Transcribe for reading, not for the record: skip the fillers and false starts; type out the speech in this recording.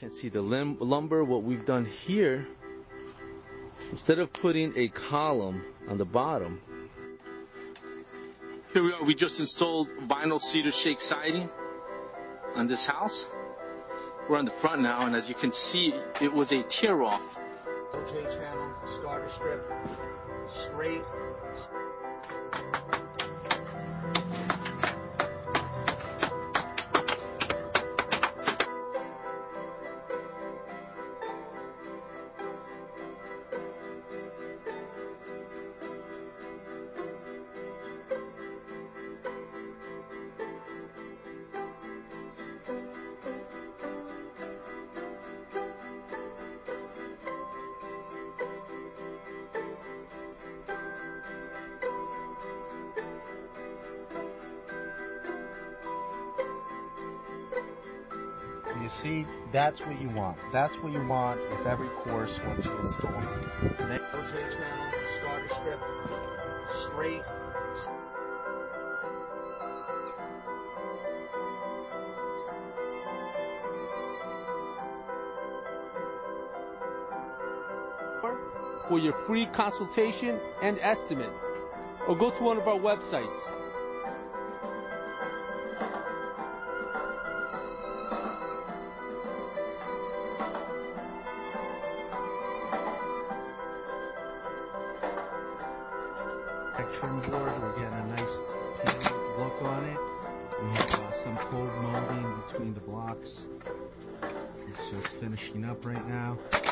Can't see the lumber. What we've done here, instead of putting a column on the bottom, here we are. We just installed vinyl cedar shake siding on this house. We're on the front now, and as you can see, it was a tear off. J channel, starter strip, straight. You see, that's what you want. That's what you want with every course once you install it. Rotate channel, starter strip, straight. For your free consultation and estimate, or go to one of our websites. Trim board, we're getting a nice candid look on it. We have some cold molding between the blocks. It's just finishing up right now.